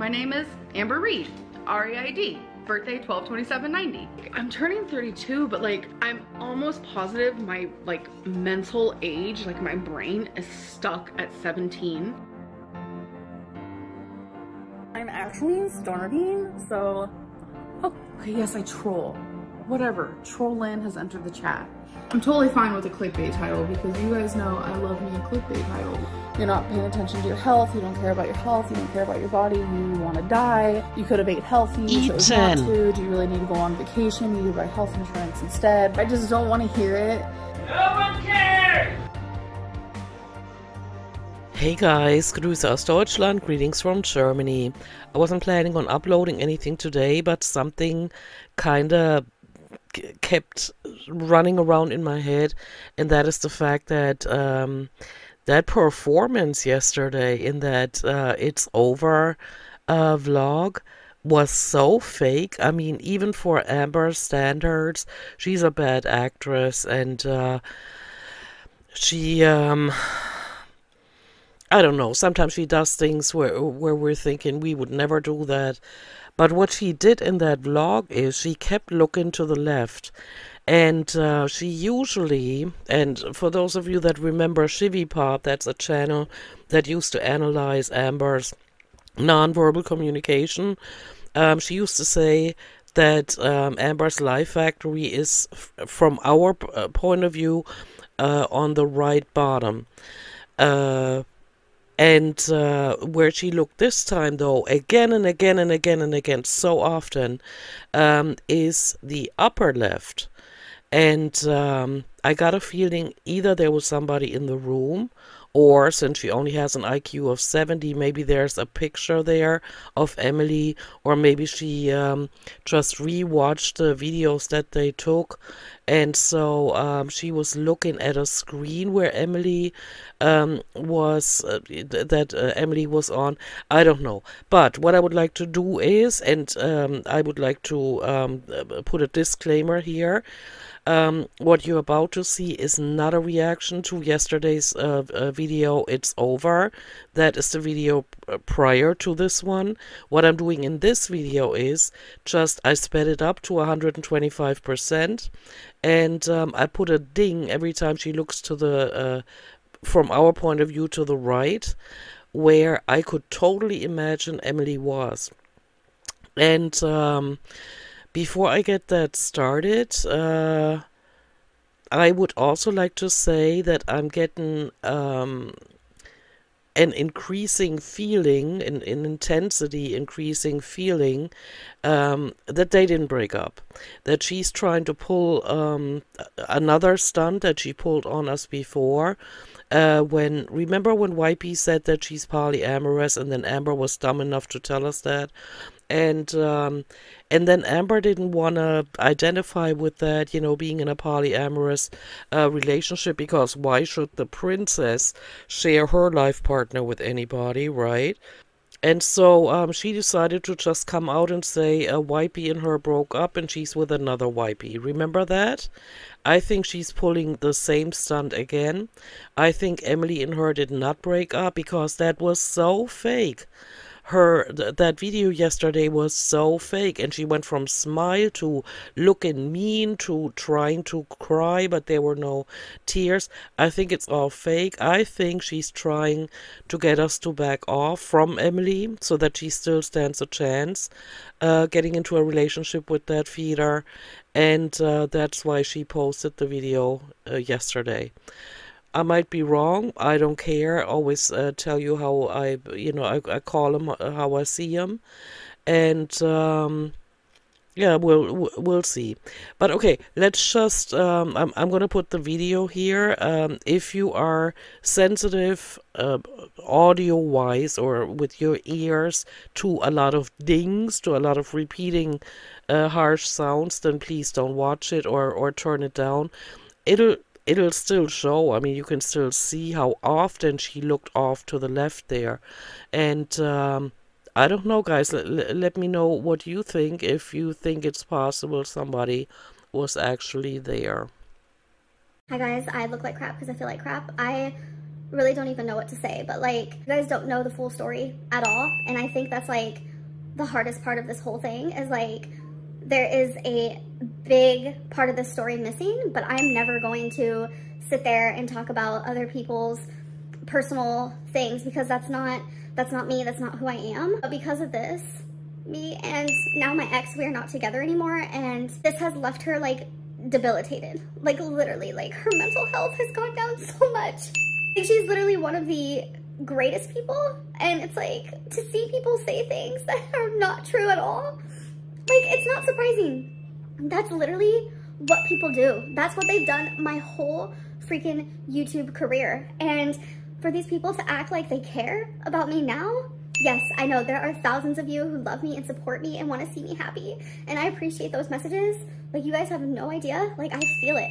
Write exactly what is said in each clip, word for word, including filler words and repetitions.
My name is Amber Reid, R E I D, birthday twelve twenty-seven ninety. I'm turning thirty-two, but like I'm almost positive my like mental age, like my brain is stuck at seventeen. I'm actually stoner bean, so oh, okay, yes, I troll. Whatever, Trollin has entered the chat. I'm totally fine with a clickbait title because you guys know I love me a clickbait title. You're not paying attention to your health, you don't care about your health, you don't care about your body, you want to die, you could have ate healthy, you chose not to, do you really need to go on vacation, you need to buy health insurance instead. I just don't want to hear it. No one cares! Hey guys, Grüße aus Deutschland, greetings from Germany. I wasn't planning on uploading anything today, but something kinda kept running around in my head, and that is the fact that um, that performance yesterday in that uh, It's Over uh, vlog was so fake. I mean, even for Amber's standards, she's a bad actress, and uh, she um, I don't know, sometimes she does things where, where we're thinking we would never do that. But what she did in that vlog is she kept looking to the left. And uh, she usually, and for those of you that remember Shivi Pop, that's a channel that used to analyze Amber's nonverbal communication. Um, she used to say that um, Amber's Life Factory is, f from our p uh, point of view, uh, on the right bottom. Uh, And uh, where she looked this time, though, again and again and again and again, so often, um, is the upper left. And um, I got a feeling either there was somebody in the room, or since she only has an I Q of seventy, maybe there's a picture there of Emily, or maybe she um, just re-watched the videos that they took. And so um, she was looking at a screen where Emily um, was, uh, that uh, Emily was on. I don't know. But what I would like to do is, and um, I would like to um, put a disclaimer here. Um, what you're about to see is not a reaction to yesterday's uh, uh, video, It's Over. That is the video prior to this one. What I'm doing in this video is just I sped it up to one hundred twenty-five percent. And um, I put a ding every time she looks to the, uh, from our point of view, to the right, where I could totally imagine Emily was. And um, before I get that started, uh, I would also like to say that I'm getting um, an increasing feeling, an, an intensity increasing feeling, um, that they didn't break up. That she's trying to pull um, another stunt that she pulled on us before. Uh, when remember when Y P said that she's polyamorous, and then Amber was dumb enough to tell us that? And um, and then Amber didn't want to identify with that, you know, being in a polyamorous uh, relationship, because why should the princess share her life partner with anybody, right? And so um, she decided to just come out and say uh, Y P and her broke up and she's with another Y P. Remember that? I think she's pulling the same stunt again. I think Emily and her did not break up, because that was so fake. Her th that video yesterday was so fake, and she went from smile to looking mean to trying to cry, but there were no tears. I think it's all fake. I think she's trying to get us to back off from Emily so that she still stands a chance uh, getting into a relationship with that feeder, and uh, that's why she posted the video uh, yesterday. I might be wrong. I don't care. I always uh, tell you how I, you know, I, I call them how I see them, and um, yeah, we'll we'll see. But okay, let's just. Um, I'm I'm gonna put the video here. Um, if you are sensitive, uh, audio-wise, or with your ears to a lot of dings, to a lot of repeating, uh, harsh sounds, then please don't watch it or or turn it down. It'll. It'll still show. I mean, you can still see how often she looked off to the left there. And um, I don't know, guys. L let me know what you think, if you think it's possible somebody was actually there. Hi, guys. I look like crap because I feel like crap. I really don't even know what to say. But, like, you guys don't know the full story at all. And I think that's, like, the hardest part of this whole thing is like, there is a big part of the story missing, but I'm never going to sit there and talk about other people's personal things because that's not, that's not me, that's not who I am. But because of this, me and now my ex, we are not together anymore, and this has left her like debilitated. Like literally, like her mental health has gone down so much. Like she's literally one of the greatest people, and it's like to see people say things that are not true at all, like it's not surprising. That's literally what people do. That's what they've done my whole freaking YouTube career. And for these people to act like they care about me now, yes, I know there are thousands of you who love me and support me and want to see me happy, and I appreciate those messages. Like you guys have no idea, like I feel it.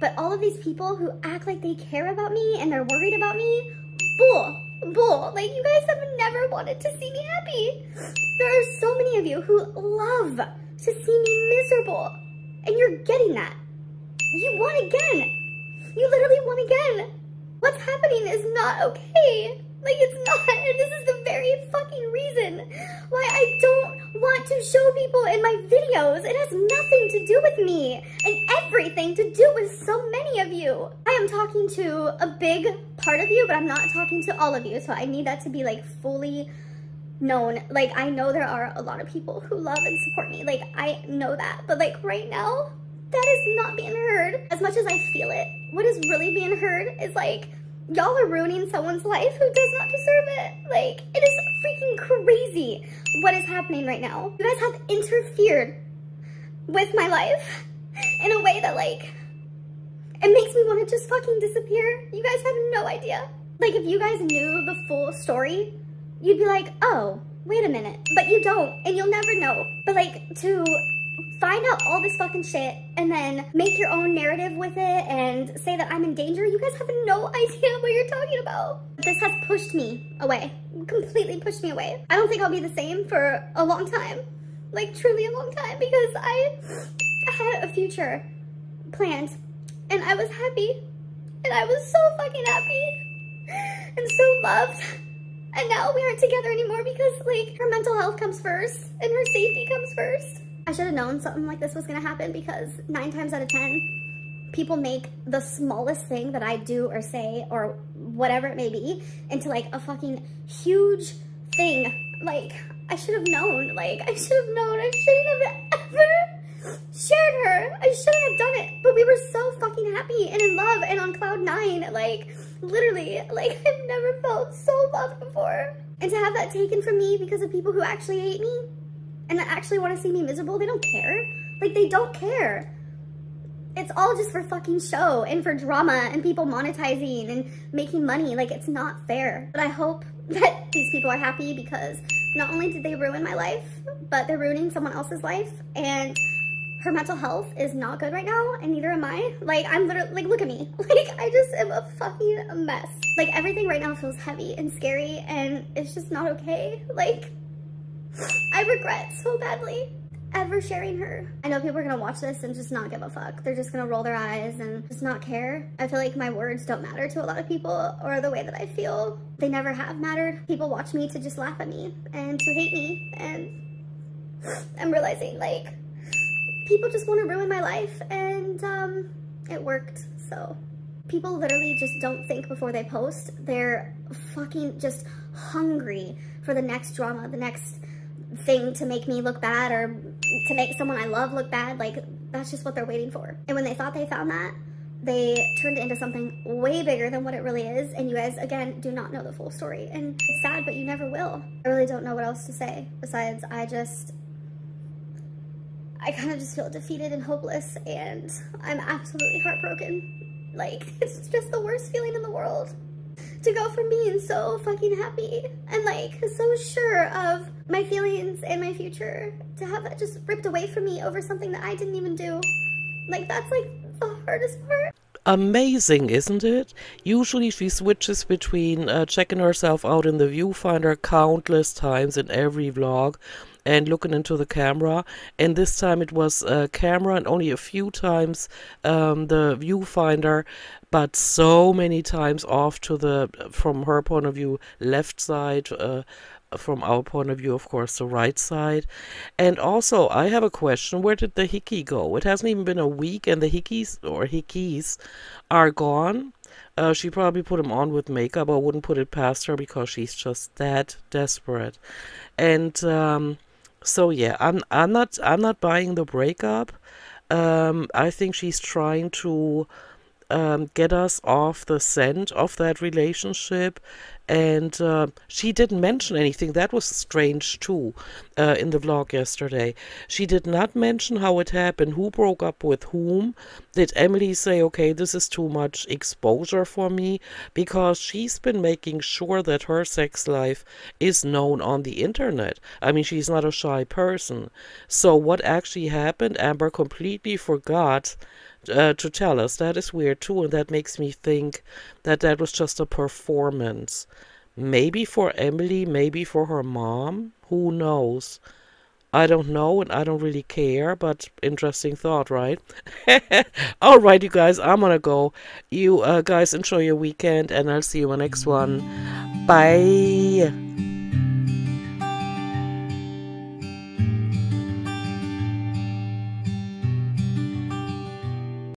But all of these people who act like they care about me and they're worried about me, bull, bull. Like you guys have never wanted to see me happy. There are so many of you who love to see me miserable, and you're getting that. You want again. You literally want again. What's happening is not okay. Like it's not, and this is the very fucking reason why I don't want to show people in my videos. It has nothing to do with me and everything to do with so many of you. I am talking to a big part of you, but I'm not talking to all of you. So I need that to be like fully known. Like I know there are a lot of people who love and support me. Like I know that, but like right now, that is not being heard. As much as I feel it, what is really being heard is like, y'all are ruining someone's life who does not deserve it. Like, it is freaking crazy what is happening right now. You guys have interfered with my life in a way that like, it makes me want to just fucking disappear. You guys have no idea. Like, if you guys knew the full story, you'd be like, oh, wait a minute. But you don't, and you'll never know. But like, to find out all this fucking shit and then make your own narrative with it and say that I'm in danger. You guys have no idea what you're talking about. This has pushed me away, completely pushed me away. I don't think I'll be the same for a long time, like truly a long time, because I had a future planned and I was happy and I was so fucking happy and so loved. And now we aren't together anymore because like her mental health comes first and her safety comes first. I should have known something like this was gonna happen because nine times out of ten, people make the smallest thing that I do or say or whatever it may be into like a fucking huge thing. Like I should have known, like I should have known, I shouldn't have ever shared her. I shouldn't have done it, but we were so fucking happy and in love and on cloud nine. Like literally, like I've never felt so loved before. And to have that taken from me because of people who actually hate me, and that actually want to see me miserable, they don't care. Like, they don't care. It's all just for fucking show and for drama and people monetizing and making money. Like, it's not fair. But I hope that these people are happy because not only did they ruin my life, but they're ruining someone else's life. And her mental health is not good right now, and neither am I. Like, I'm literally, like, look at me. Like, I just am a fucking mess. Like, everything right now feels heavy and scary, and it's just not okay. Like, I regret so badly ever sharing her. I know people are gonna watch this and just not give a fuck. They're just gonna roll their eyes and just not care. I feel like my words don't matter to a lot of people, or the way that I feel. They never have mattered. People watch me to just laugh at me and to hate me, and I'm realizing like people just want to ruin my life, and um, it worked. So people literally just don't think before they post. They're fucking just hungry for the next drama, the next thing to make me look bad or to make someone I love look bad. Like that's just what they're waiting for. And when they thought they found that, they turned it into something way bigger than what it really is. And you guys, again, do not know the full story, and it's sad, but you never will. I really don't know what else to say besides I just, I kind of just feel defeated and hopeless, and I'm absolutely heartbroken. Like it's just the worst feeling in the world. To go from being so fucking happy and like so sure of my feelings and my future to have that just ripped away from me over something that I didn't even do. Like that's like the hardest part. Amazing, isn't it? Usually she switches between uh, checking herself out in the viewfinder countless times in every vlog and looking into the camera, and this time it was uh, camera and only a few times um, the viewfinder, but so many times off to the, from her point of view, left side, uh, from our point of view, of course, the right side. And also, I have a question. Where did the hickey go? It hasn't even been a week, and the hickeys or hickeys are gone. Uh, she probably put them on with makeup. I wouldn't put it past her because she's just that desperate. And um, so, yeah, I'm I'm not I'm not buying the breakup. Um, I think she's trying to um, get us off the scent of that relationship. And uh, she didn't mention anything. That was strange, too, uh, in the vlog yesterday. She did not mention how it happened, who broke up with whom. Did Emily say, okay, this is too much exposure for me? Because she's been making sure that her sex life is known on the internet. I mean, she's not a shy person. So what actually happened, Amber completely forgot uh, to tell us. That is weird, too, and that makes me think that that was just a performance. Maybe for Emily, maybe for her mom, who knows? I don't know, and I don't really care, but interesting thought, right? All right, you guys, I'm gonna go. You uh, guys enjoy your weekend, and I'll see you in the next one. Bye.